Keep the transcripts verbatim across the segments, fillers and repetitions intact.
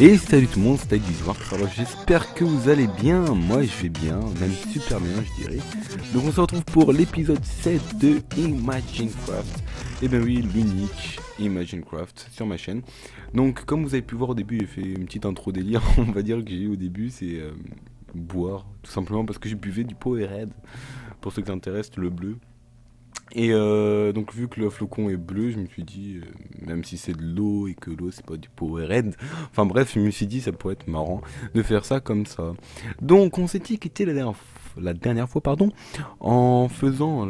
Et salut tout le monde, c'est ImagineCraft. Alors j'espère que vous allez bien, moi je vais bien, même super bien je dirais. Donc on se retrouve pour l'épisode sept de ImagineCraft. Et ben oui, l'unique ImagineCraft sur ma chaîne. Donc comme vous avez pu voir au début, j'ai fait une petite intro délire, on va dire que j'ai eu au début, c'est euh, boire. Tout simplement parce que j'ai buvé du Powerade, pour ceux qui s'intéressent, le bleu. Et euh, donc vu que le flocon est bleu, je me suis dit, euh, même si c'est de l'eau et que l'eau c'est pas du Powerade, enfin bref, je me suis dit ça pourrait être marrant de faire ça comme ça. Donc on s'était quitté la dernière, la dernière fois pardon, en faisant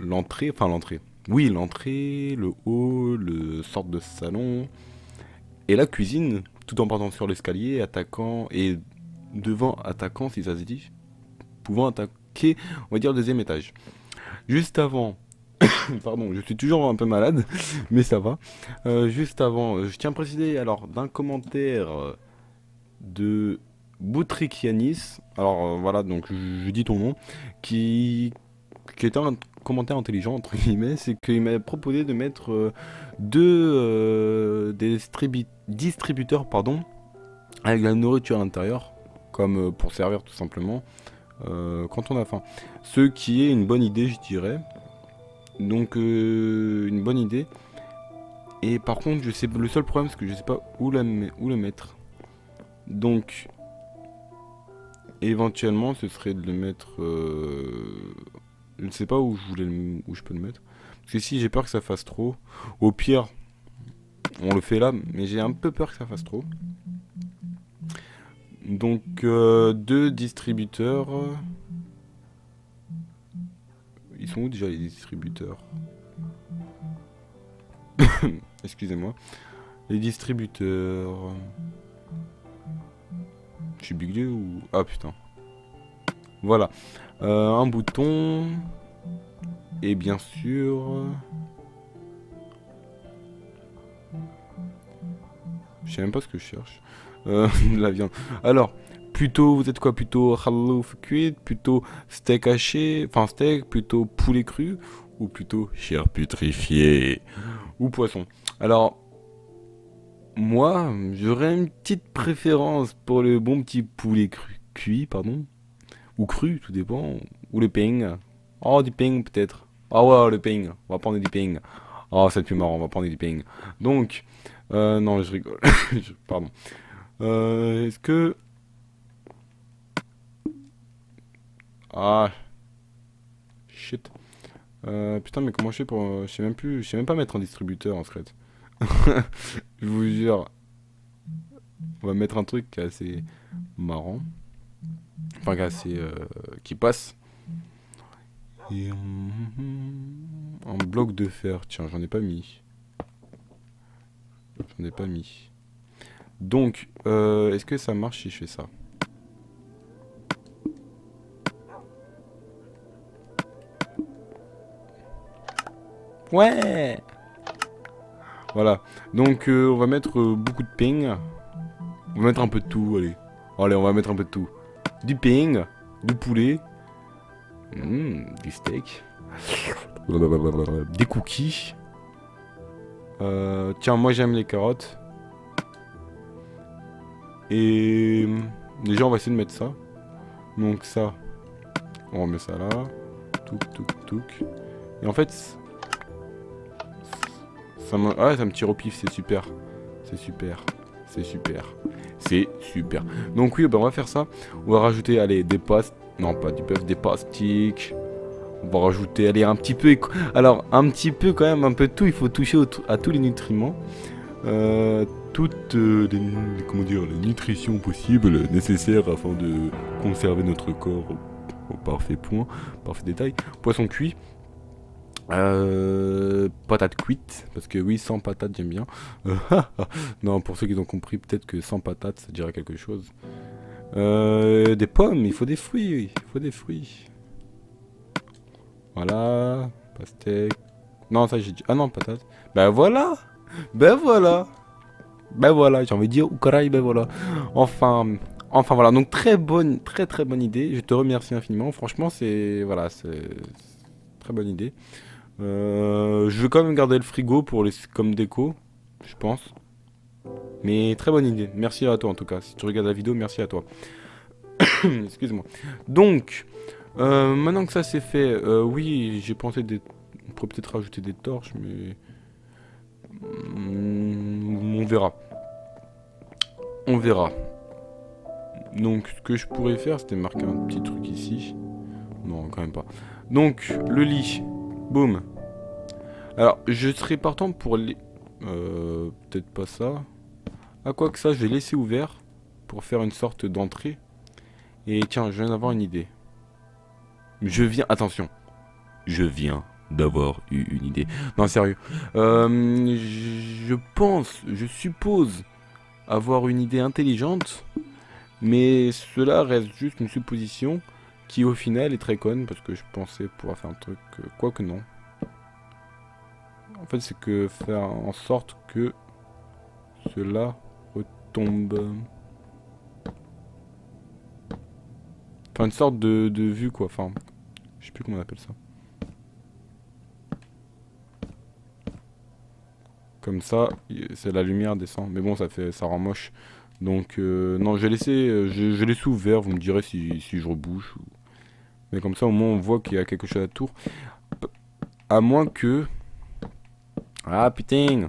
l'entrée, enfin l'entrée, oui l'entrée, le hall, le sorte de salon et la cuisine, tout en partant sur l'escalier, attaquant et devant attaquant si ça se dit, pouvant attaquer on va dire le deuxième étage. Juste avant, pardon, je suis toujours un peu malade, mais ça va. Euh, juste avant, je tiens à préciser alors d'un commentaire de Boutrykianis, alors euh, voilà, donc je, je dis ton nom, qui, qui est un commentaire intelligent, entre guillemets, c'est qu'il m'a proposé de mettre euh, deux euh, des distributeurs, pardon, avec de la nourriture à l'intérieur, comme euh, pour servir tout simplement. Euh, quand on a faim, ce qui est une bonne idée je dirais, donc euh, une bonne idée. Et par contre je sais, le seul problème c'est que je sais pas où la, où le mettre, donc éventuellement ce serait de le mettre euh, je ne sais pas où je voulais le, où je peux le mettre, parce que si j'ai peur que ça fasse trop, au pire on le fait là, mais j'ai un peu peur que ça fasse trop. Donc euh, deux distributeurs. Ils sont où déjà les distributeurs? Excusez-moi. Les distributeurs. Je suis bugué ou... Ah putain. Voilà. Euh, un bouton. Et bien sûr... Je sais même pas ce que je cherche. Euh, de la viande. Alors, plutôt, vous êtes quoi? Plutôt hallouf cuit, plutôt steak haché, enfin steak, plutôt poulet cru, ou plutôt chair putrifiée, ou poisson. Alors, moi, j'aurais une petite préférence pour le bon petit poulet cru, cuit, pardon, ou cru, tout dépend, ou le ping. Oh, du ping peut-être. Ah oh, ouais, le ping, on va prendre du ping. Oh, c'est plus marrant, on va prendre du ping. Donc, euh, non, je rigole, pardon. Euh, est-ce que... Ah... Shit. Euh, putain, mais comment je fais pour... Je sais même plus... Je sais même pas mettre un distributeur, en fait. Je vous jure. On va mettre un truc qui est assez marrant. Enfin, qui est assez... Euh, qui passe. Et... On... Un bloc de fer. Tiens, j'en ai pas mis. J'en ai pas mis. Donc, euh, est-ce que ça marche si je fais ça? Ouais! Voilà, donc euh, on va mettre euh, beaucoup de ping. On va mettre un peu de tout, allez. Allez, on va mettre un peu de tout. Du ping, du poulet, mmh, du steak, des cookies. Euh, tiens, moi j'aime les carottes. Et déjà on va essayer de mettre ça. Donc ça, on remet ça là. Touc, touc, touc. Et en fait, ça me, ah, ça me tire au pif, c'est super. C'est super. C'est super. C'est super. Donc oui, bah, on va faire ça. On va rajouter, allez, des pastes. Non, pas du bœuf, des pastiques. On va rajouter, allez, un petit peu. Alors, un petit peu quand même, un peu de tout. Il faut toucher à tous les nutriments. Euh... toutes euh, les, comment dire, les nutritions possibles, nécessaires afin de conserver notre corps au, au parfait point, parfait détail. Poisson cuit, euh, patate cuite, parce que oui, sans patate j'aime bien. Non, pour ceux qui ont compris, peut-être que sans patate ça dirait quelque chose. Euh, des pommes, il faut des fruits, oui, il faut des fruits. Voilà, pastèque. Non, ça j'ai dit. Ah non, patate. Ben voilà, ben voilà. Ben voilà, j'ai envie de dire, ou caraï, ben voilà. Enfin, enfin voilà, donc très bonne, très très bonne idée. Je te remercie infiniment. Franchement, c'est, voilà, c'est très bonne idée. Euh, je vais quand même garder le frigo pour les, comme déco, je pense. Mais très bonne idée. Merci à toi en tout cas. Si tu regardes la vidéo, merci à toi. Excuse-moi. Donc, euh, maintenant que ça c'est fait, euh, oui, j'ai pensé des... On pourrait peut-être rajouter des torches, mais... On verra. On verra. Donc, ce que je pourrais faire, c'était marquer un petit truc ici. Non, quand même pas. Donc, le lit. Boum. Alors, je serais partant pour les... Euh, peut-être pas ça. Ah, quoi que ça, je vais laisser ouvert pour faire une sorte d'entrée. Et tiens, je viens d'avoir une idée. Je viens... Attention. Je viens d'avoir eu une idée. Non, sérieux. Euh, je pense, je suppose avoir une idée intelligente. Mais cela reste juste une supposition qui au final est très conne. Parce que je pensais pouvoir faire un truc... Quoi que non. En fait, c'est que faire en sorte que cela retombe. Enfin, une sorte de, de vue, quoi. Enfin, je sais plus comment on appelle ça. Comme ça, c'est la lumière descend. Mais bon, ça fait, ça rend moche. Donc, euh, non, j'ai laissé, je, je laisse ouvert. Vous me direz si, si je rebouche. Ou... Mais comme ça, au moins, on voit qu'il y a quelque chose à tour. À moins que... Ah putain,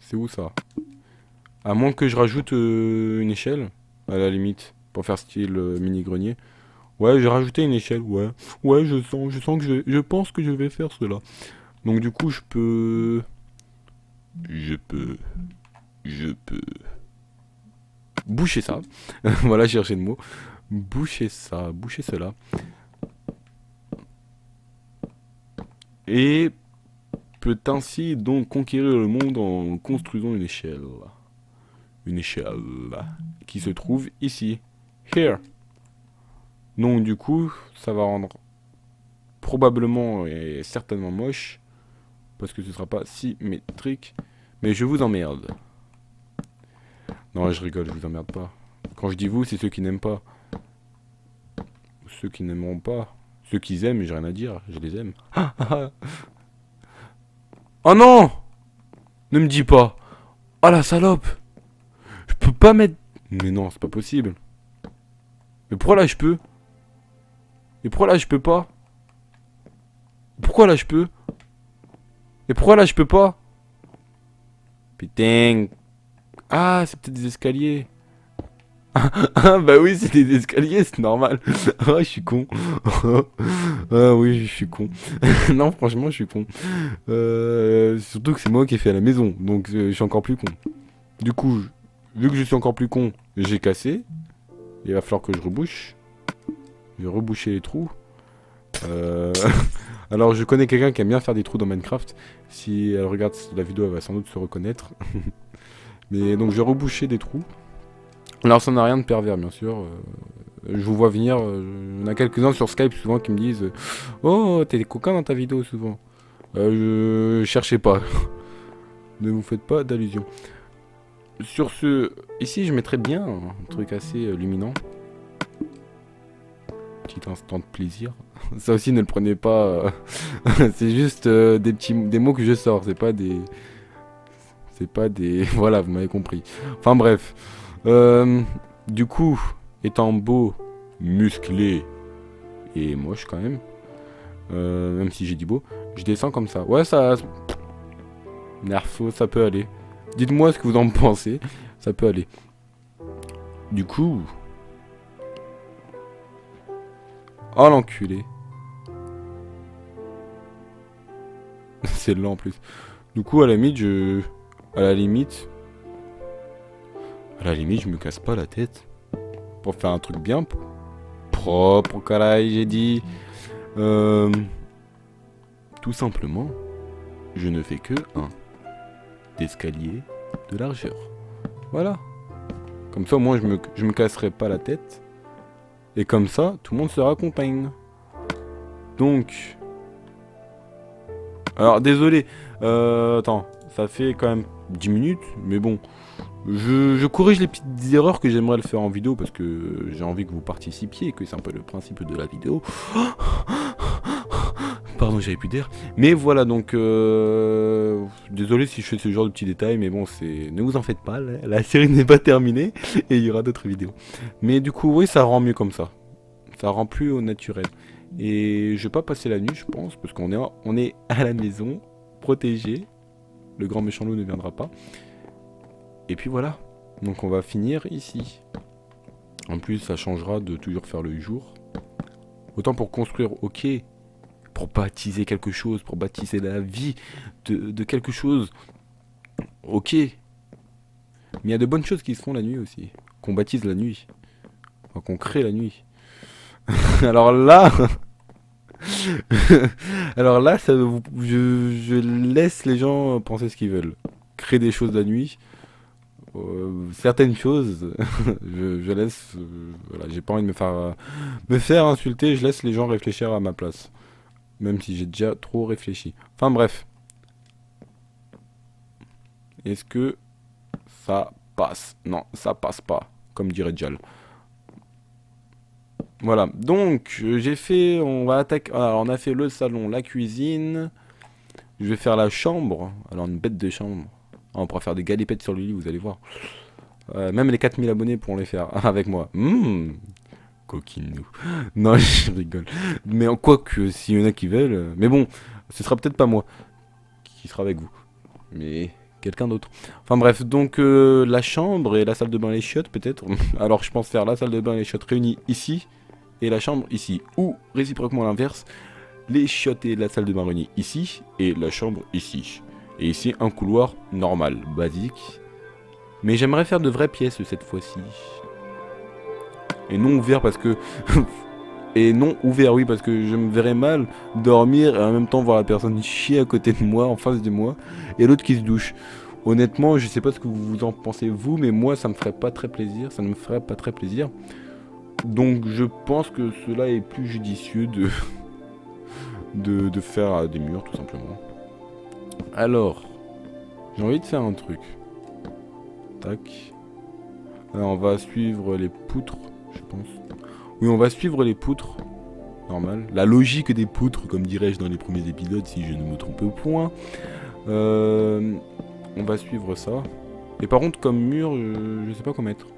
c'est où ça? À moins que je rajoute euh, une échelle, à la limite, pour faire style euh, mini grenier. Ouais, j'ai rajouté une échelle, ouais. Ouais, je sens, je sens que je, je pense que je vais faire cela. Donc du coup, je peux, je peux, je peux boucher ça. Voilà, j'ai cherché le mot. Boucher ça, boucher cela. Et peut ainsi donc conquérir le monde en construisant une échelle. Une échelle qui se trouve ici. Here. Donc du coup, ça va rendre probablement et certainement moche. Parce que ce ne sera pas symétrique. Mais je vous emmerde. Non, je rigole, je vous emmerde pas. Quand je dis vous, c'est ceux qui n'aiment pas. Ceux qui n'aimeront pas. Ceux qui aiment, j'ai rien à dire. Je les aime. Oh non! Ne me dis pas! Oh la salope! Je peux pas mettre... Mais non, c'est pas possible. Mais pourquoi là je peux? Et pourquoi là je peux pas? Pourquoi là je peux? Et pourquoi là je peux pas? Putain! Ah, c'est peut-être des escaliers. Ah bah oui, c'est des escaliers, c'est normal. Ah, je suis con. Ah oui, je suis con. Non, franchement, je suis con. Euh, surtout que c'est moi qui ai fait à la maison, donc je suis encore plus con. Du coup, vu que je suis encore plus con, j'ai cassé. Il va falloir que je rebouche. Je vais reboucher les trous. Euh... Alors, je connais quelqu'un qui aime bien faire des trous dans Minecraft. Si elle regarde la vidéo, elle va sans doute se reconnaître. Mais donc, je vais reboucher des trous. Alors ça n'a rien de pervers bien sûr, euh, je vous vois venir, euh, on a quelques-uns sur Skype souvent qui me disent euh, « Oh, t'es coquin dans ta vidéo souvent euh, ». Je cherchais pas, ne vous faites pas d'allusion. Sur ce, ici je mettrais bien un truc assez euh, luminant. Petit instant de plaisir, ça aussi ne le prenez pas, euh, c'est juste euh, des petits des mots que je sors, c'est pas des... C'est pas des... Voilà, vous m'avez compris. Enfin bref. Euh, du coup, étant beau, musclé et moche quand même, euh, même si j'ai dit beau, je descends comme ça. Ouais, ça, nerfo, ça peut aller. Dites-moi ce que vous en pensez, ça peut aller. Du coup, oh l'enculé, c'est lent en plus. Du coup, à la limite, je, à la limite. À la limite, je me casse pas la tête. Pour faire un truc bien propre, caraï, j'ai dit. Euh, tout simplement, je ne fais que un escalier de largeur. Voilà. Comme ça, au moins, je me, je me casserai pas la tête. Et comme ça, tout le monde se raccompagne. Donc. Alors, désolé. Euh, attends, ça fait quand même dix minutes, mais bon. Je, je corrige les petites erreurs que j'aimerais le faire en vidéo parce que j'ai envie que vous participiez et que c'est un peu le principe de la vidéo. pardon, j'avais plus d'air. Mais voilà, donc euh... désolé si je fais ce genre de petits détails, mais bon, c'est, ne vous en faites pas, la série n'est pas terminée et il y aura d'autres vidéos. Mais du coup, oui, ça rend mieux comme ça. Ça rend plus au naturel. Et je vais pas passer la nuit, je pense, parce qu'on est, on est à la maison, protégé. Le grand méchant loup ne viendra pas. Et puis voilà. Donc on va finir ici. En plus, ça changera de toujours faire le jour. Autant pour construire, ok, pour baptiser quelque chose, pour baptiser la vie de, de quelque chose, ok. Mais il y a de bonnes choses qui se font la nuit aussi. Qu'on baptise la nuit. Enfin, qu'on crée la nuit. Alors là... Alors là, ça, vous, je, je laisse les gens penser ce qu'ils veulent. Créer des choses la nuit. Euh, certaines choses, je, je laisse... Euh, voilà, j'ai pas envie de me faire, euh, me faire insulter, je laisse les gens réfléchir à ma place. Même si j'ai déjà trop réfléchi. Enfin bref. Est-ce que ça passe? Non, ça passe pas, comme dirait Jal. Voilà, donc j'ai fait, on va attaquer, alors on a fait le salon, la cuisine, je vais faire la chambre, alors une bête de chambre, ah, on pourra faire des galipettes sur le lit, vous allez voir, euh, même les quatre mille abonnés pourront les faire avec moi, mmh. Coquinou, non je rigole, mais en quoi que s'il y en a qui veulent, mais bon, ce sera peut-être pas moi qui sera avec vous, mais... quelqu'un d'autre. Enfin bref, donc euh, la chambre et la salle de bain et les chiottes peut-être. Alors je pense faire la salle de bain et les chiottes réunies ici et la chambre ici. Ou réciproquement l'inverse, les chiottes et la salle de bain réunies ici et la chambre ici. Et ici un couloir normal, basique. Mais j'aimerais faire de vraies pièces cette fois-ci. Et non ouvert parce que... Et non ouvert, oui, parce que je me verrais mal dormir et en même temps voir la personne chier à côté de moi, en face de moi, et l'autre qui se douche. Honnêtement, je sais pas ce que vous en pensez, vous, mais moi, ça me ferait pas très plaisir, ça ne me ferait pas très plaisir. Donc, je pense que cela est plus judicieux de, de, de faire des murs, tout simplement. Alors, j'ai envie de faire un truc. Tac. Alors, on va suivre les poutres, je pense. Oui, on va suivre les poutres, normal. La logique des poutres, comme dirais-je dans les premiers épisodes, si je ne me trompe point. Euh, on va suivre ça. Et par contre, comme mur, je ne sais pas quoi mettre.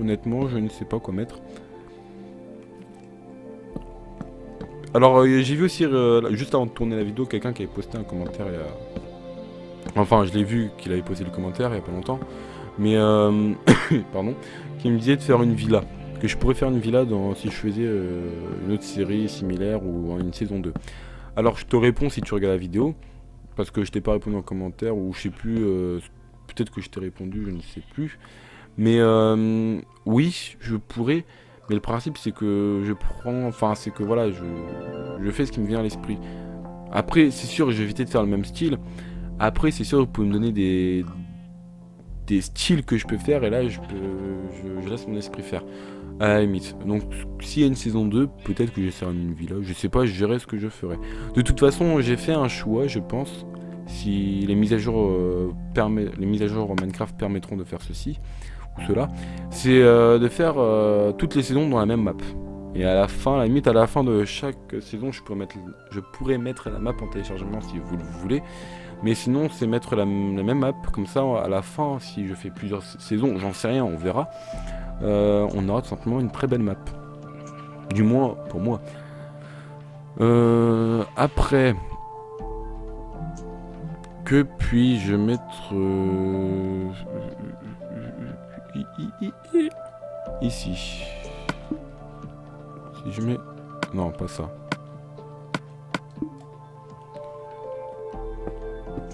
Honnêtement, je ne sais pas quoi mettre. Alors, euh, j'ai vu aussi, euh, juste avant de tourner la vidéo, quelqu'un qui avait posté un commentaire il y a... Enfin, je l'ai vu qu'il avait posté le commentaire il n'y a pas longtemps. Mais, euh... pardon, qui me disait de faire une villa. Que je pourrais faire une villa dans, si je faisais euh, une autre série similaire ou une saison deux. Alors je te réponds si tu regardes la vidéo, parce que je t'ai pas répondu en commentaire, ou je sais plus, euh, peut-être que je t'ai répondu, je ne sais plus. Mais euh, oui, je pourrais, mais le principe c'est que je prends, enfin c'est que voilà, je, je fais ce qui me vient à l'esprit. Après c'est sûr, je vais éviter de faire le même style. Après c'est sûr, vous pouvez me donner des, des styles que je peux faire, et là je, peux, je, je laisse mon esprit faire. À la limite. Donc s'il y a une saison deux, peut-être que j'essaierai une villa. Je sais pas, je verrai ce que je ferai. De toute façon, j'ai fait un choix, je pense. Si les mises à jour euh, permet, les mises à jour en Minecraft permettront de faire ceci ou cela, c'est euh, de faire euh, toutes les saisons dans la même map. Et à la fin, à la limite, à la fin de chaque saison, je pourrais mettre, je pourrais mettre la map en téléchargement si vous le voulez. Mais sinon, c'est mettre la, la même map comme ça. À la fin, si je fais plusieurs saisons, j'en sais rien, on verra. Euh, on aura tout simplement une très belle map. Du moins, pour moi. Euh, après... Que puis-je mettre... Euh, ici. Si je mets... Non, pas ça.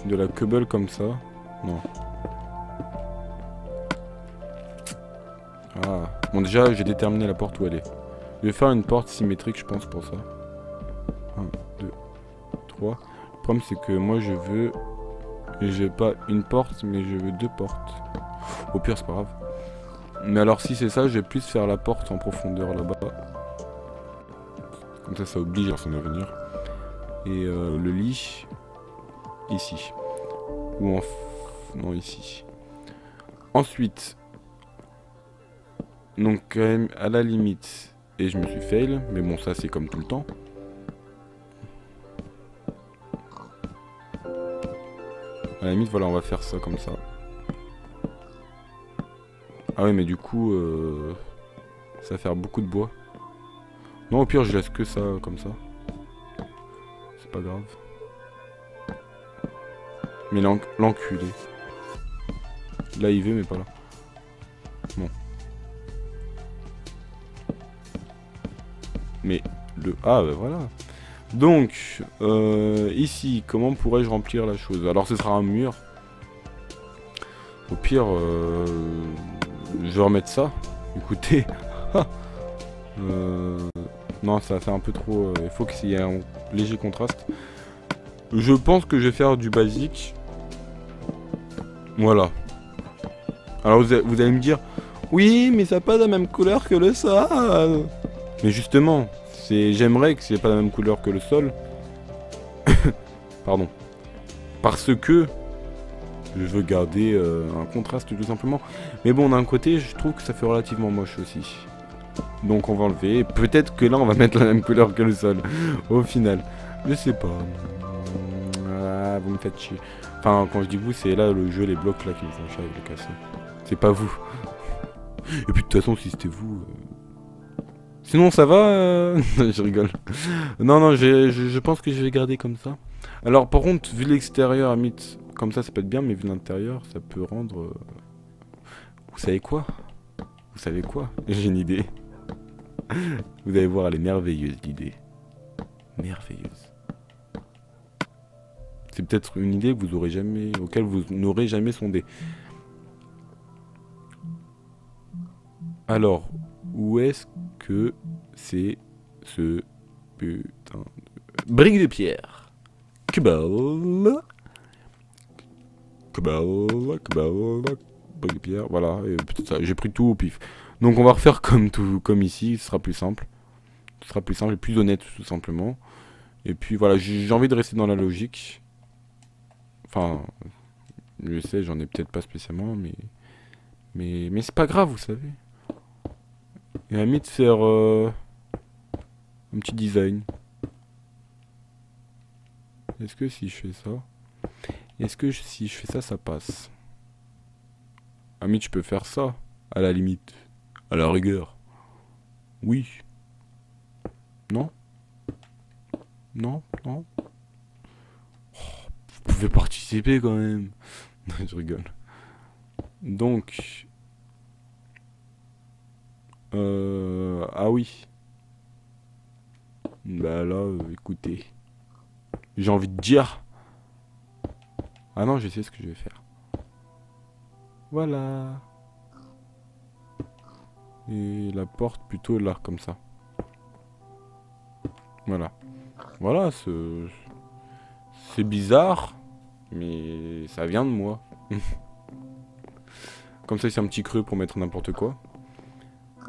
De la cobble comme ça. Non. Ah. Bon déjà j'ai déterminé la porte où elle est. Je vais faire une porte symétrique je pense pour ça. un, deux, trois. Le problème c'est que moi je veux... J'ai pas une porte mais je veux deux portes. Au pire c'est pas grave. Mais alors si c'est ça je vais plus faire la porte en profondeur là-bas. Comme ça ça oblige à s'en venir. Et euh, le lit... Ici. Ou en... F... Non ici. Ensuite... Donc quand même à la limite, et je me suis fail, mais bon ça c'est comme tout le temps. la limite, voilà, on va faire ça comme ça. Ah oui, mais du coup, euh, ça va faire beaucoup de bois. Non, au pire, je laisse que ça comme ça. C'est pas grave. Mais l'enculé. Là, il veut, mais pas là. Bon. Mais le... Ah, bah voilà. Donc, euh, ici, comment pourrais-je remplir la chose? Alors, ce sera un mur. Au pire, euh, je vais remettre ça. Écoutez. euh, non, ça fait un peu trop... Euh, il faut qu'il y ait un léger contraste. Je pense que je vais faire du basique. Voilà. Alors, vous, vous allez me dire... Oui, mais ça n'a pas la même couleur que le sol. Mais justement... J'aimerais que c'est pas la même couleur que le sol. Pardon. Parce que je veux garder euh, un contraste tout simplement. Mais bon, d'un côté, je trouve que ça fait relativement moche aussi. Donc on va enlever. Peut-être que là, on va mettre la même couleur que le sol. Au final. Je sais pas. Ah, vous me faites chier. Enfin, quand je dis vous, c'est là le jeu, les blocs là qui me font chier avec les cassés. C'est pas vous. Et puis de toute façon, si c'était vous... Euh... Sinon ça va, euh... je rigole. Non, non, je, je, je pense que je vais garder comme ça. Alors par contre, vu l'extérieur, à mythe, comme ça, ça peut être bien, mais vu l'intérieur, ça peut rendre... Euh... Vous savez quoi? Vous savez quoi? J'ai une idée. Vous allez voir, elle est merveilleuse, l'idée. Merveilleuse. C'est peut-être une idée que vous aurez jamais, auquel vous n'aurez jamais sondé. Alors, où est-ce que... que c'est ce putain de... Brique de pierre. Cubal. Cubal, cubal, brique de pierre, voilà, et peut-être ça, j'ai pris tout au pif. Donc on va refaire comme tout, comme ici, ce sera plus simple. Ce sera plus simple et plus honnête, tout simplement. Et puis voilà, j'ai envie de rester dans la logique. Enfin, je sais, j'en ai peut-être pas spécialement, mais... Mais, mais c'est pas grave, vous savez. Et à la limite, faire euh, un petit design. Est-ce que si je fais ça... Est-ce que je, si je fais ça, ça passe? À la limite, je peux faire ça, à la limite. À la rigueur. Oui. Non. Non, non. Oh, vous pouvez participer quand même. Je rigole. Donc... Euh... Ah oui. Bah là, euh, écoutez. J'ai envie de dire... Ah non, je sais ce que je vais faire. Voilà. Et la porte plutôt là, comme ça. Voilà. Voilà, ce... C'est bizarre, mais ça vient de moi. Comme ça, c'est un petit creux pour mettre n'importe quoi.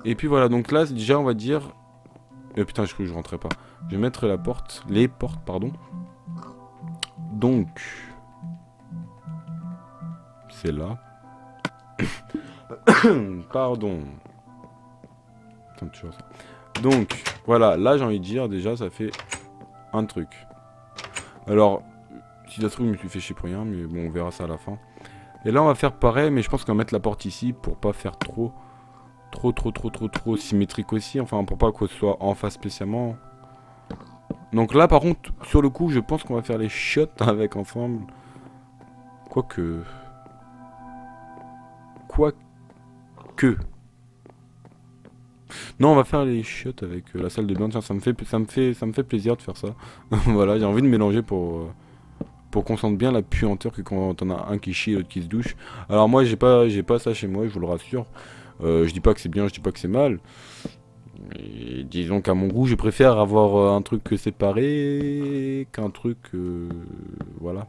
Et puis voilà, donc là, déjà, on va dire... Euh, putain, je crois que je rentrais pas. Je vais mettre la porte, les portes, pardon. Donc... C'est là. Pardon. Putain, de chose. Donc, voilà, là, j'ai envie de dire, déjà, ça fait un truc. Alors, si ça se trouve, je me suis fait chier pour rien, mais bon, on verra ça à la fin. Et là, on va faire pareil, mais je pense qu'on va mettre la porte ici pour pas faire trop... Trop, trop, trop, trop, trop symétrique aussi. Enfin, pour pas que ce soit en face spécialement. Donc là, par contre, sur le coup, je pense qu'on va faire les chiottes avec ensemble. Quoique... Quoique... Non, on va faire les chiottes avec euh, la salle de bain. Tiens, ça me fait, ça me fait, ça me fait plaisir de faire ça. Voilà, j'ai envie de mélanger pour... Euh, pour qu'on sente bien la puanteur que quand on a un qui chie et l'autre qui se douche. Alors moi, j'ai pas, j'ai pas ça chez moi, je vous le rassure. Euh, je dis pas que c'est bien, je dis pas que c'est mal. Mais disons qu'à mon goût, je préfère avoir un truc séparé qu'un truc, euh, voilà,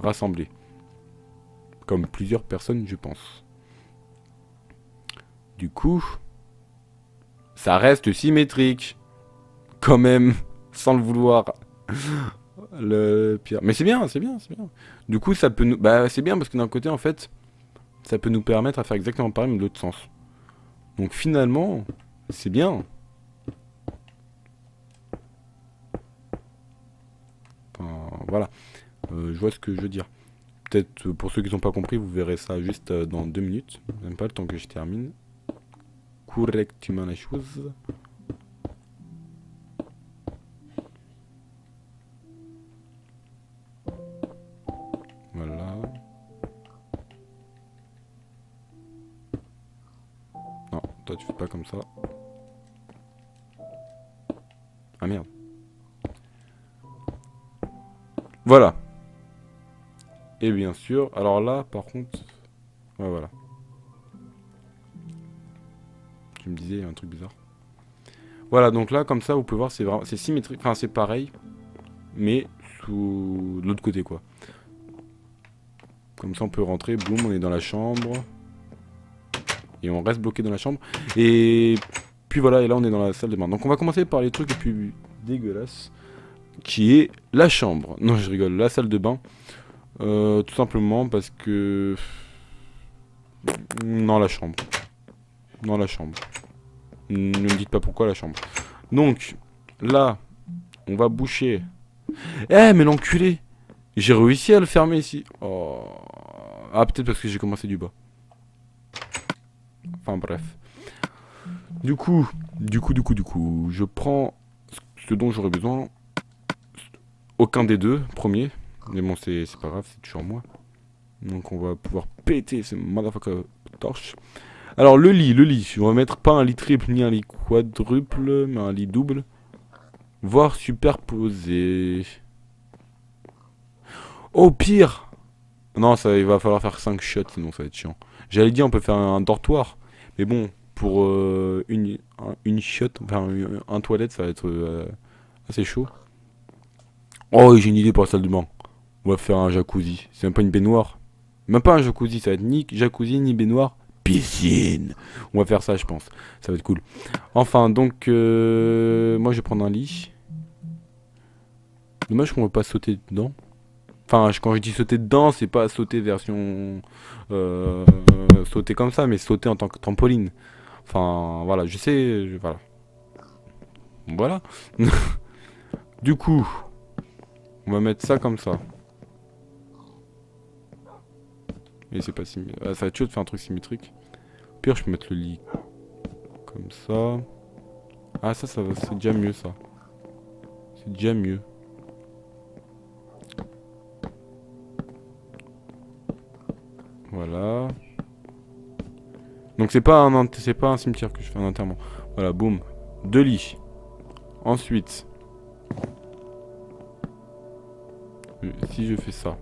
rassemblé. Comme plusieurs personnes, je pense. Du coup, ça reste symétrique, quand même, sans le vouloir. Le pire. Mais c'est bien, c'est bien, c'est bien. Du coup, ça peut nous, bah c'est bien parce que d'un côté, en fait. Ça peut nous permettre à faire exactement pareil, mais de l'autre sens. Donc finalement, c'est bien. Enfin, voilà. Euh, je vois ce que je veux dire. peut-être, pour ceux qui n'ont pas compris, vous verrez ça juste dans deux minutes. Même pas le temps que je termine correctement la chose. Voilà. Non, toi tu fais pas comme ça. Ah merde. Voilà. Et bien sûr, alors là, par contre... Ouais, voilà. Tu me disais, il y a un truc bizarre. Voilà, donc là, comme ça, vous pouvez voir, c'est vraiment... C'est symétrique, enfin, c'est pareil, mais sous l'autre côté, quoi. Comme ça, on peut rentrer, boum, on est dans la chambre. Et on reste bloqué dans la chambre. Et puis voilà, et là, on est dans la salle de bain. Donc, on va commencer par les trucs les plus dégueulasses, qui est la chambre. Non, je rigole, la salle de bain. Euh, tout simplement parce que... Non, la chambre. Non, la chambre. Ne me dites pas pourquoi la chambre. Donc, là, on va boucher. Eh, mais l'enculé! J'ai réussi à le fermer ici. Oh. Ah, peut-être parce que j'ai commencé du bas. Enfin, bref. Du coup, du coup, du coup, du coup, je prends ce dont j'aurais besoin. Aucun des deux, premier. Mais bon, c'est pas grave, c'est toujours moi. Donc on va pouvoir péter ce motherfucker torche. Alors le lit, le lit. On va mettre pas un lit triple ni un lit quadruple, mais un lit double. Voire superposé. Au pire. Non, ça, il va falloir faire cinq shots, sinon ça va être chiant. J'allais dire, on peut faire un dortoir. Mais bon, pour euh, une, une shot, enfin un, un toilette, ça va être euh, assez chaud. Oh, j'ai une idée pour la salle de bain. On va faire un jacuzzi. C'est même pas une baignoire. Même pas un jacuzzi. Ça va être ni jacuzzi, ni baignoire. Piscine. On va faire ça, je pense. Ça va être cool. Enfin, donc... Euh, moi, je vais prendre un lit. Dommage qu'on ne veut pas sauter dedans. Enfin, je, quand je dis sauter dedans, c'est pas sauter version... Euh, euh, sauter comme ça, mais sauter en tant que trampoline. Enfin, voilà. Je sais... Je, voilà. Voilà. Du coup... On va mettre ça comme ça. Et c'est pas symétrique. Ah, ça va être chaud de faire un truc symétrique. Au pire, je peux mettre le lit comme ça. Ah, ça, ça va. C'est déjà mieux, ça. C'est déjà mieux. Voilà. Donc, c'est pas un, c'est pas un cimetière que je fais un enterrement. Voilà, boum. Deux lits. Ensuite. Si je fais ça.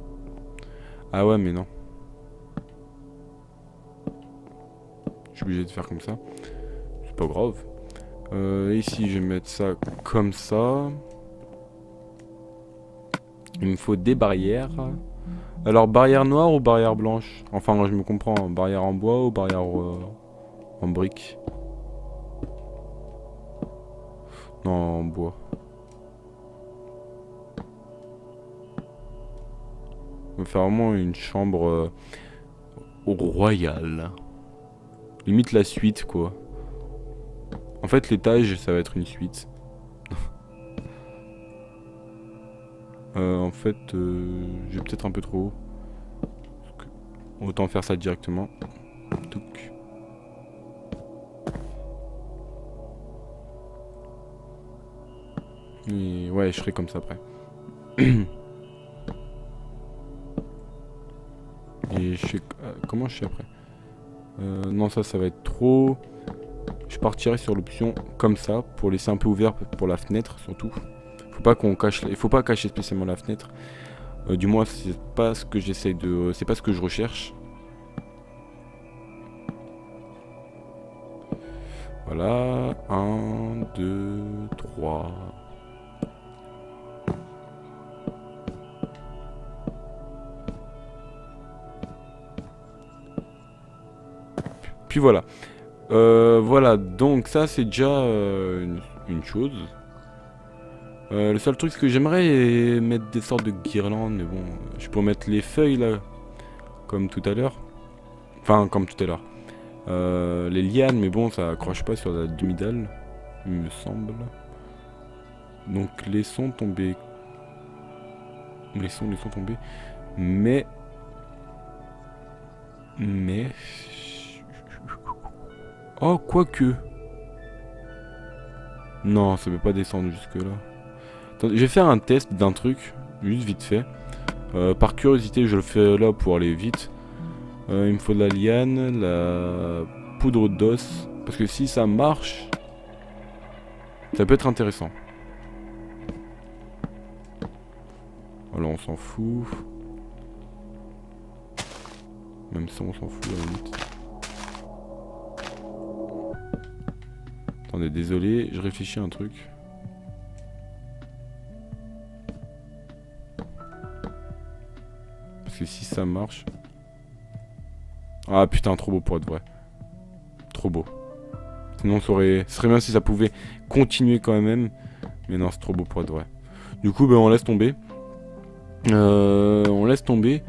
Ah ouais mais non. Je suis obligé de faire comme ça. C'est pas grave. Euh, ici je vais mettre ça comme ça. Il me faut des barrières. Alors barrière noire ou barrière blanche? Enfin moi, je me comprends. Hein. Barrière en bois ou barrière euh, en brique? Non en bois. On va faire vraiment une chambre euh, royale. Limite la suite, quoi. En fait, l'étage, ça va être une suite. euh, en fait, euh, j'ai peut-être un peu trop haut. Autant faire ça directement. Donc. Et ouais, je serai comme ça après. Et je sais... Comment je sais après euh, non, ça, ça va être trop... Je partirai sur l'option comme ça, pour laisser un peu ouvert pour la fenêtre, surtout. Faut pas qu'on cache... Il faut pas cacher spécialement la fenêtre. Euh, du moins, c'est pas ce que j'essaie de... C'est pas ce que je recherche. Voilà. un, deux, trois... Puis voilà, euh, voilà, donc ça c'est déjà euh, une, une chose. Euh, le seul truc que j'aimerais est mettre des sortes de guirlandes, mais bon, je peux mettre les feuilles là, comme tout à l'heure. Enfin, comme tout à l'heure. Euh, les lianes, mais bon, ça accroche pas sur la demi-dalle, il me semble. Donc laissons tomber. Laissons, laissons tomber. Mais Mais... Oh, quoique. Non, ça ne peut pas descendre jusque-là. Attendez, je vais faire un test d'un truc, juste vite fait. Euh, par curiosité, je le fais là pour aller vite. Euh, il me faut de la liane, la poudre d'os. Parce que si ça marche, ça peut être intéressant. Voilà, on s'en fout. Même ça, on s'en fout à la limite. Attendez, désolé, je réfléchis à un truc. Parce que si ça marche... Ah putain, trop beau pour être vrai. Trop beau. Sinon, ça aurait... ce serait bien si ça pouvait continuer quand même. Mais non, c'est trop beau pour être vrai. Du coup, ben, on laisse tomber. Euh, on laisse tomber.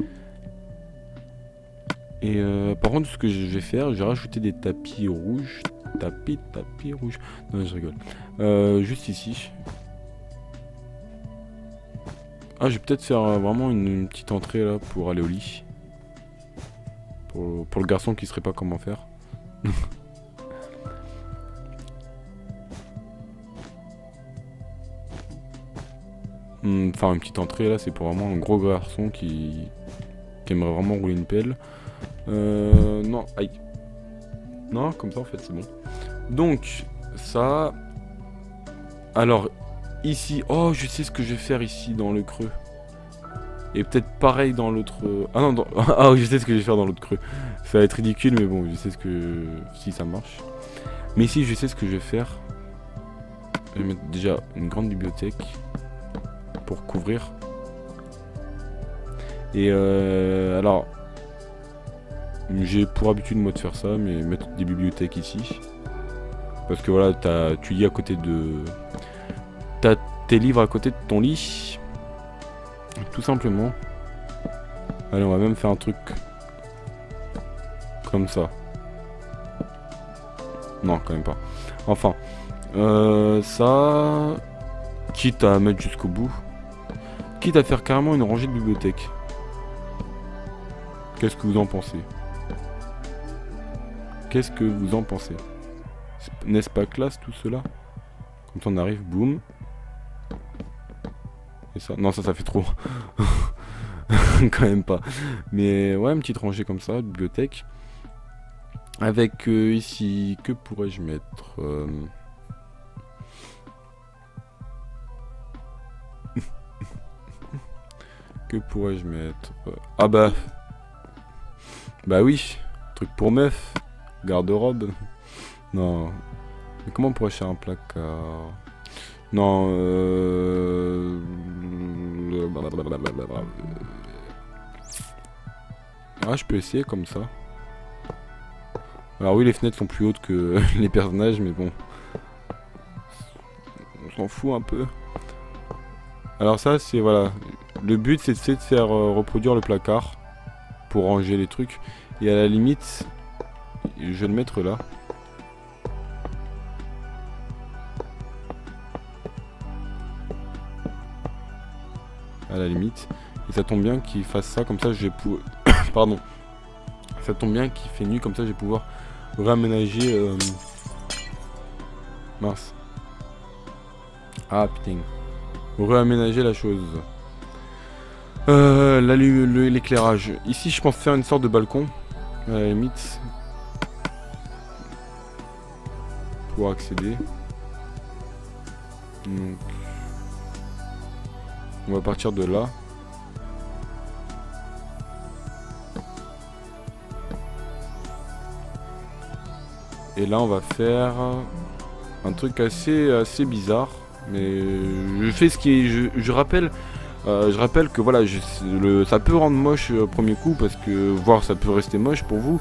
Et euh, par contre, ce que je vais faire, je vais rajouter des tapis rouges. Tapis, tapis rouges. Non, je rigole. Euh, juste ici. Ah, je vais peut-être faire euh, vraiment une, une petite entrée là pour aller au lit. Pour, pour le garçon qui ne saurait pas comment faire. Enfin, une petite entrée là, c'est pour vraiment un gros garçon qui, qui aimerait vraiment rouler une pelle. Euh, non, aïe. Non, comme ça en fait, c'est bon. Donc, ça. Alors, ici. Oh, je sais ce que je vais faire ici dans le creux. Et peut-être pareil dans l'autre. Ah non, dans... ah, je sais ce que je vais faire dans l'autre creux. Ça va être ridicule, mais bon, je sais ce que. Si ça marche. Mais ici, je sais ce que je vais faire. Je vais mettre déjà une grande bibliothèque. Pour couvrir. Et euh, alors j'ai pour habitude moi de faire ça, mais mettre des bibliothèques ici parce que voilà, t'as, tu lis à côté de t'as tes livres à côté de ton lit tout simplement. Allez, on va même faire un truc comme ça. Non, quand même pas. Enfin euh, ça, quitte à mettre jusqu'au bout. Quitte à faire carrément une rangée de bibliothèques. Qu'est-ce que vous en pensez? Qu'est-ce que vous en pensez? N'est-ce pas classe tout cela? Quand on arrive, boum. Et ça, non, ça, ça fait trop. Quand même pas. Mais ouais, une petite rangée comme ça, de bibliothèque. Avec euh, ici, que pourrais-je mettre euh... Que pourrais-je mettre? euh, Ah bah... Bah oui, truc pour meuf, garde-robe. Non. Mais comment pourrais-je faire un placard? Non, euh... Ah, je peux essayer comme ça. Alors oui, les fenêtres sont plus hautes que les personnages, mais bon. On s'en fout un peu. Alors ça, c'est... Voilà. Le but, c'est de faire euh, reproduire le placard pour ranger les trucs. Et à la limite, je vais le mettre là. À la limite. Et ça tombe bien qu'il fasse ça, comme ça je vais pouvoir... Pardon. Ça tombe bien qu'il fait nuit, comme ça je vais pouvoir réaménager... Euh... Mince. Ah putain. Réaménager la chose. Euh, là, l'éclairage. Ici, je pense faire une sorte de balcon, à la limite, pour accéder. Donc, on va partir de là. Et là, on va faire un truc assez, assez bizarre. Mais je fais ce qui est. Je, je rappelle. Euh, je rappelle que voilà, je, le, ça peut rendre moche au premier coup, parce que voire ça peut rester moche pour vous,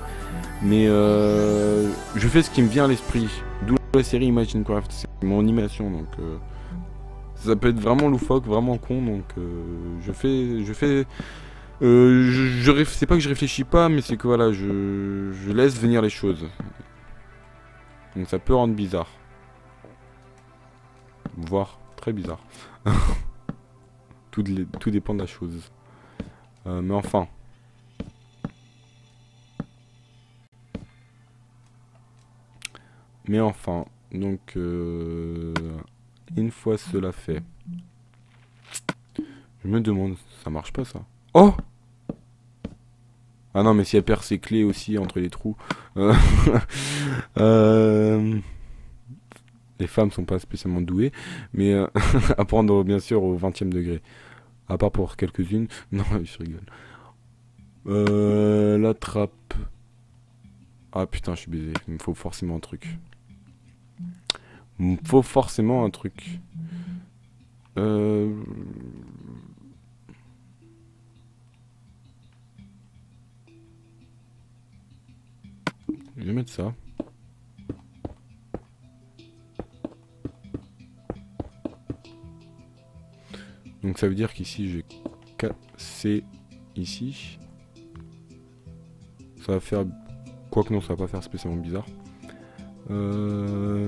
mais euh, je fais ce qui me vient à l'esprit, d'où la série ImagineCraft, c'est mon animation, donc euh, ça peut être vraiment loufoque, vraiment con, donc euh, je fais, je fais, euh, je, je c'est pas que je réfléchis pas, mais c'est que voilà, je, je laisse venir les choses, donc ça peut rendre bizarre, voire très bizarre. Tout, les, tout dépend de la chose. Euh, mais enfin. Mais enfin, donc euh, une fois cela fait, je me demande, ça marche pas ça. Oh! Ah non, mais si elle perd ses clés aussi entre les trous. Euh, euh, les femmes sont pas spécialement douées, mais euh, à prendre bien sûr au vingtième degré. À part pour quelques-unes. Non, je rigole. Euh, la trappe. Ah putain, je suis baisé. Il me faut forcément un truc. Il me faut forcément un truc. Euh... Je vais mettre ça. Donc ça veut dire qu'ici j'ai cassé ici. Ça va faire... Quoique non, ça va pas faire spécialement bizarre. Euh...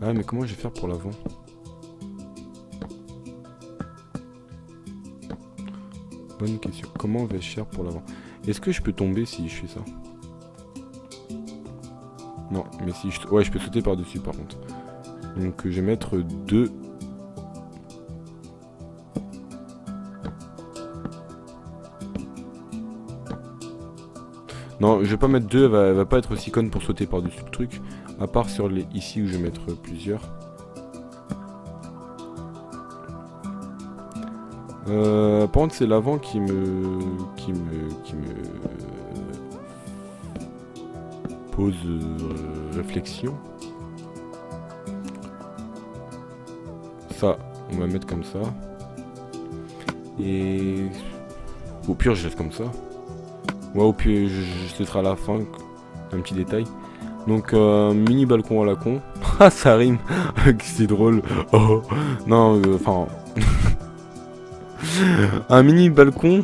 Ah mais comment je vais faire pour l'avant ? Bonne question. Comment vais-je faire pour l'avant? Est-ce que je peux tomber si je fais ça? Non, mais si je... Ouais, je peux sauter par-dessus, par contre. Donc, je vais mettre deux... Non, je vais pas mettre deux, elle va, elle va pas être aussi conne pour sauter par-dessus le truc. À part sur les... Ici, où je vais mettre plusieurs. Euh, par contre, c'est l'avant qui me, qui me, qui me pose euh, réflexion. Ça, on va mettre comme ça. Et au pire, je laisse comme ça. Ouais, au pire, je, je te serai à la fin un petit détail. Donc, euh, mini balcon à la con. Ah, ça rime. C'est drôle. Oh. Non, enfin. Euh, un mini balcon,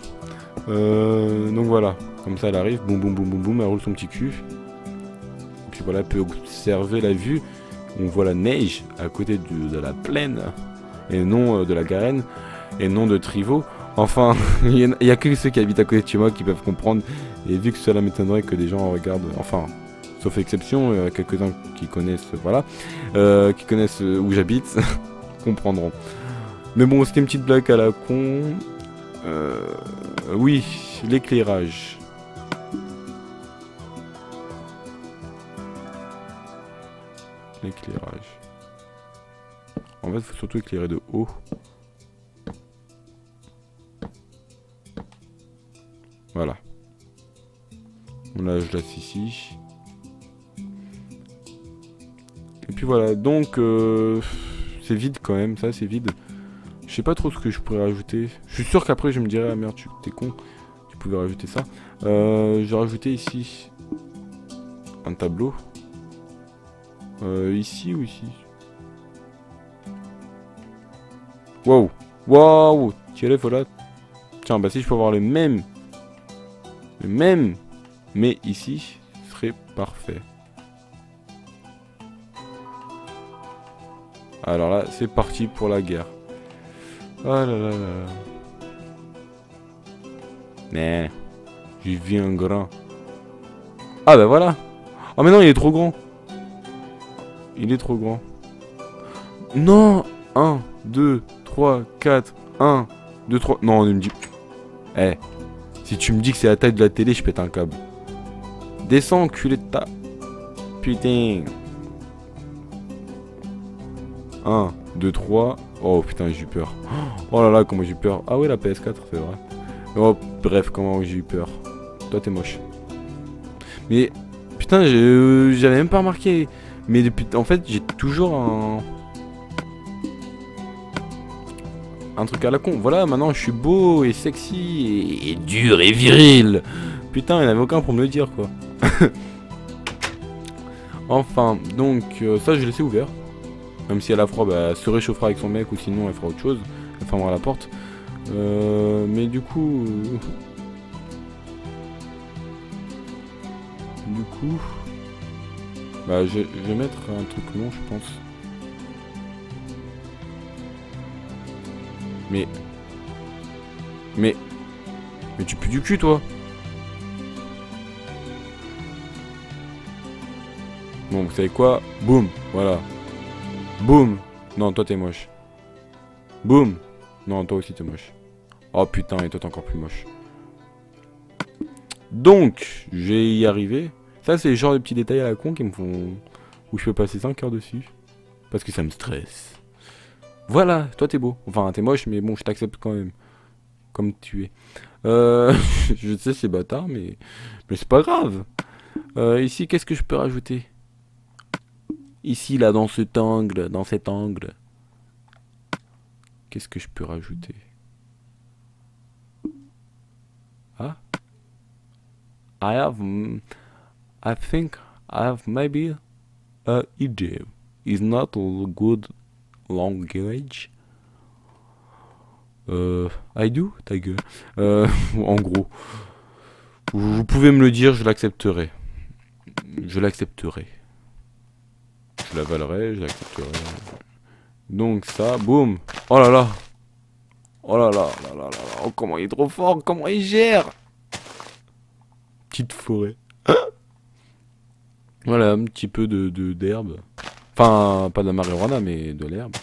euh, donc voilà, comme ça elle arrive, boum boum boum boum boum, elle roule son petit cul, et puis voilà, elle peut observer la vue, on voit la neige à côté du, de la plaine, et non euh, de la Garenne, et non de Trivaux, enfin, il n'y a, a que ceux qui habitent à côté de chez moi qui peuvent comprendre, et vu que cela m'étonnerait que des gens regardent, enfin, sauf exception, euh, quelques-uns qui connaissent, voilà, euh, qui connaissent où j'habite, comprendront. Mais bon, c'était une petite blague à la con. Euh, oui, l'éclairage. L'éclairage. En fait, il faut surtout éclairer de haut. Voilà. Là, je laisse ici. Et puis voilà, donc... Euh, c'est vide quand même, ça, c'est vide. Je sais pas trop ce que je pourrais rajouter. Je suis sûr qu'après je me dirais ah merde tu t'es con. Tu pouvais rajouter ça. Euh, J'ai rajouté ici un tableau. Euh, ici ou ici? Waouh, waouh, tiens voilà. Tiens bah si je peux avoir les mêmes, les mêmes, mais ici ce serait parfait. Alors là c'est parti pour la guerre. Oh là là là. Mais j'y vis un grain. Ah bah voilà. Oh mais non, il est trop grand. Il est trop grand. Non. un, deux, trois, quatre. un, deux, trois. Non, on me dit... Eh. Si tu me dis que c'est la taille de la télé, je pète un câble. Descends, culé de ta... Putain. un, deux, trois... Oh putain, j'ai eu peur. Oh là là, comment j'ai eu peur. Ah ouais, la P S quatre, c'est vrai. Oh, bref, comment j'ai eu peur. Toi, t'es moche. Mais, putain, j'avais même pas remarqué. Mais depuis, en fait, j'ai toujours un... Un truc à la con. Voilà, maintenant, je suis beau et sexy et, et dur et viril. Putain, il n'avait aucun pour me le dire, quoi. Enfin, donc, euh, ça, je l'ai laissé ouvert. Même si elle a froid, bah, elle se réchauffera avec son mec ou sinon elle fera autre chose. Elle fermera la porte. Euh, mais du coup... Euh... Du coup... Bah je, je vais mettre un truc long je pense. Mais... Mais... Mais tu pues du cul, toi. Bon, vous savez quoi? Boum, voilà. Boum. Non, toi, t'es moche. Boum. Non, toi aussi, t'es moche. Oh, putain, et toi, t'es encore plus moche. Donc, j'ai y arrivé. Ça, c'est le genre de petits détails à la con qui me font... où je peux passer cinq heures dessus. Parce que ça me stresse. Voilà, toi, t'es beau. Enfin, t'es moche, mais bon, je t'accepte quand même. Comme tu es. Euh, je sais, c'est bâtard, mais... mais c'est pas grave. Euh, ici, qu'est-ce que je peux rajouter? Ici, là, dans cet angle, dans cet angle. Qu'est-ce que je peux rajouter? Ah? I have... I think I have maybe a idea. It's not a good language. Euh, I do? Ta gueule. Euh, en gros. Vous pouvez me le dire, je l'accepterai. Je l'accepterai. Je la valerai, je l'accepterai. Donc ça, boum. Oh là là. Oh là là, là là là. Oh, comment il est trop fort, comment il gère. Petite forêt. Voilà, un petit peu de d'herbe. Enfin, pas de la marijuana, mais de l'herbe.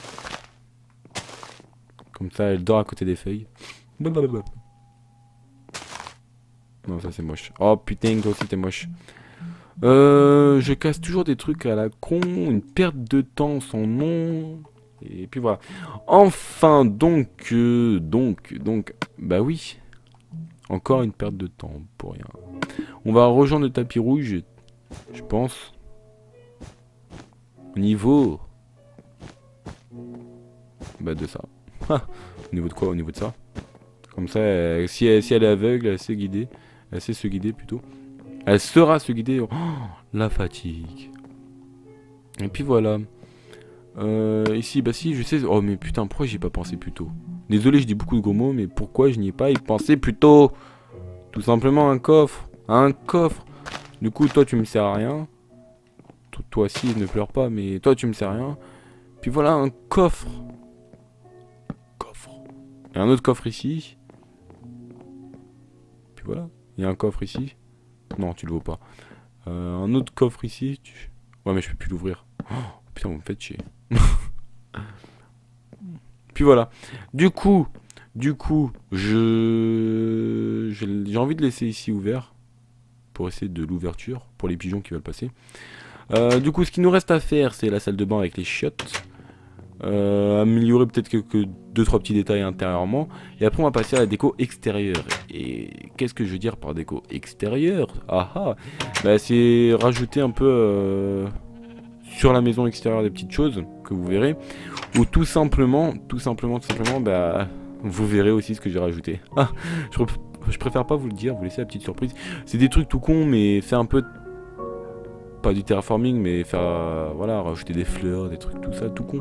Comme ça, elle dort à côté des feuilles. Blablabla. Non, ça c'est moche. Oh putain, toi aussi t'es moche. Euh, je casse toujours des trucs à la con. Une perte de temps sans nom. Et puis voilà. Enfin, donc, euh, donc, donc, bah oui. Encore une perte de temps pour rien. On va rejoindre le tapis rouge. Je pense. Au niveau... bah de ça. Au niveau de quoi? Au niveau de ça. Comme ça, euh, si, elle, si elle est aveugle, elle sait guider. Elle sait se guider plutôt. Elle saura se guider. Oh, la fatigue. Et puis voilà. Euh, ici, bah si, je sais... oh mais putain, pourquoi j'y ai pas pensé plus tôt? Désolé, je dis beaucoup de gros mots, mais pourquoi je n'y ai pas pensé plus tôt? Tout simplement un coffre. Un coffre. Du coup, toi, tu me sers à rien. Toi, toi aussi, ne pleure pas, mais toi, tu me sers à rien. Puis voilà, un coffre. Coffre. Il y a un autre coffre ici. Puis voilà. Il y a un coffre ici. Non, tu le vaux pas. Euh, un autre coffre ici. Tu... ouais, mais je peux plus l'ouvrir. Oh, putain, vous me faites chier. Puis voilà. Du coup, du coup, je... j'ai envie de laisser ici ouvert. Pour essayer de l'ouverture pour les pigeons qui veulent passer. Euh, du coup, ce qui nous reste à faire, c'est la salle de bain avec les chiottes. Euh, améliorer peut-être quelques deux trois petits détails intérieurement. Et après, on va passer à la déco extérieure. Et qu'est-ce que je veux dire par déco extérieure? Ah ah, bah, c'est rajouter un peu euh, sur la maison extérieure des petites choses que vous verrez. Ou tout simplement, tout simplement, tout simplement, bah, vous verrez aussi ce que j'ai rajouté. Ah, je reprends. Je préfère pas vous le dire, vous laissez la petite surprise. C'est des trucs tout cons, mais faire un peu... pas du terraforming, mais faire... Euh, voilà, rajouter des fleurs, des trucs, tout ça, tout con.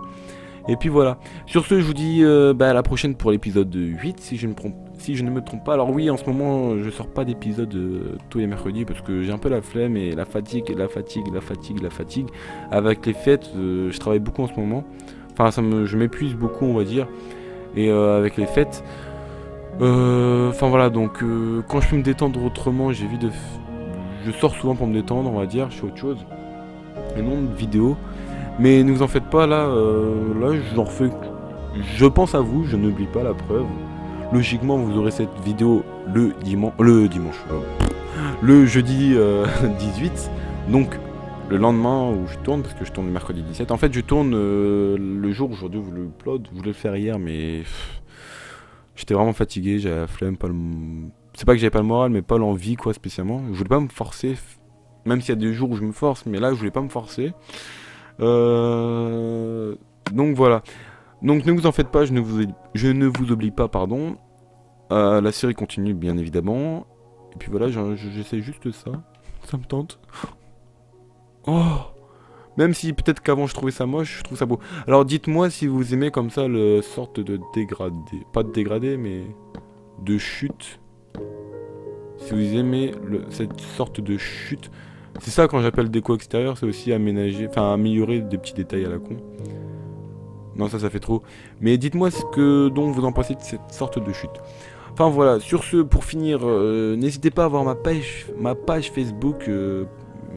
Et puis voilà. Sur ce, je vous dis euh, bah, à la prochaine pour l'épisode huit, si je, me trompe, si je ne me trompe pas. Alors oui, en ce moment, je sors pas d'épisode euh, tous les mercredis, parce que j'ai un peu la flemme et la fatigue, la fatigue, la fatigue, la fatigue. Avec les fêtes, euh, je travaille beaucoup en ce moment. Enfin, ça me, je m'épuise beaucoup, on va dire. Et euh, avec les fêtes... Euh, enfin voilà, donc euh, quand je peux me détendre autrement, j'évite de... F... je sors souvent pour me détendre, on va dire, je fais autre chose. Et non de vidéo. Mais ne vous en faites pas, là, euh, là j'en refais... je pense à vous, je n'oublie pas la preuve. Logiquement, vous aurez cette vidéo le dimanche... Le dimanche... Euh, le jeudi euh, dix-huit. Donc, le lendemain où je tourne, parce que je tourne le mercredi dix-sept. En fait, je tourne euh, le jour, aujourd'hui, vous le upload. Je voulais le faire hier, mais... j'étais vraiment fatigué, j'avais la flemme, pas le... c'est pas que j'avais pas le moral, mais pas l'envie, quoi, spécialement. Je voulais pas me forcer, même s'il y a des jours où je me force, mais là, je voulais pas me forcer. Euh... Donc, voilà. Donc, ne vous en faites pas, je ne vous, je ne vous oublie pas, pardon. Euh, la série continue, bien évidemment. Et puis, voilà, j'essaie juste ça. Ça me tente. Oh! Même si peut-être qu'avant je trouvais ça moche, je trouve ça beau. Alors dites-moi si vous aimez comme ça le sorte de dégradé. Pas de dégradé, mais de chute. Si vous aimez le, cette sorte de chute. C'est ça quand j'appelle déco extérieure, c'est aussi aménager, enfin améliorer des petits détails à la con. Non, ça, ça fait trop. Mais dites-moi ce que donc vous en pensez de cette sorte de chute. Enfin voilà, sur ce, pour finir, euh, n'hésitez pas à voir ma page, ma page Facebook, euh,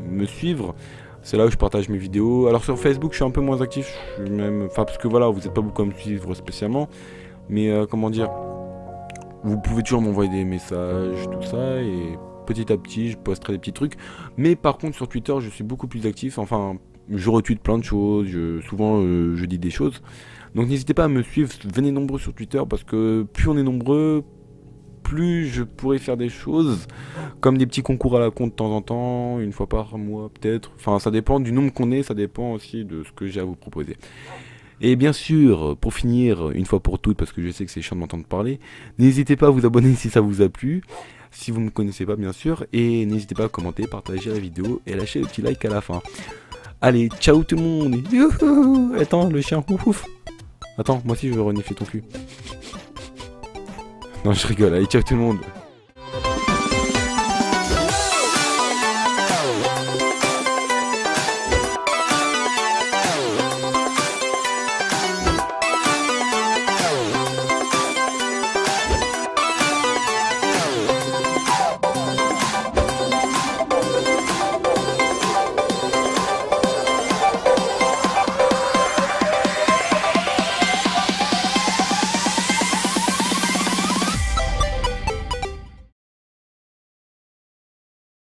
me suivre. C'est là où je partage mes vidéos. Alors sur Facebook, je suis un peu moins actif, je suis même, enfin parce que voilà, vous n'êtes pas beaucoup à me suivre spécialement. Mais euh, comment dire, vous pouvez toujours m'envoyer des messages, tout ça, et petit à petit, je posterai des petits trucs. Mais par contre, sur Twitter, je suis beaucoup plus actif. Enfin, je retweete plein de choses, je, souvent euh, je dis des choses. Donc n'hésitez pas à me suivre, venez nombreux sur Twitter, parce que plus on est nombreux, plus je pourrais faire des choses, comme des petits concours à la con de temps en temps, une fois par mois peut-être. Enfin, ça dépend du nombre qu'on est, ça dépend aussi de ce que j'ai à vous proposer. Et bien sûr, pour finir, une fois pour toutes, parce que je sais que c'est chiant de m'entendre parler, n'hésitez pas à vous abonner si ça vous a plu, si vous ne me connaissez pas bien sûr, et n'hésitez pas à commenter, partager la vidéo et lâcher le petit like à la fin. Allez, ciao tout le monde. Youhou. Attends, le chien, ouf, ouf. Attends, moi aussi je veux renifler ton cul. Non, je rigole, allez, ciao tout le monde.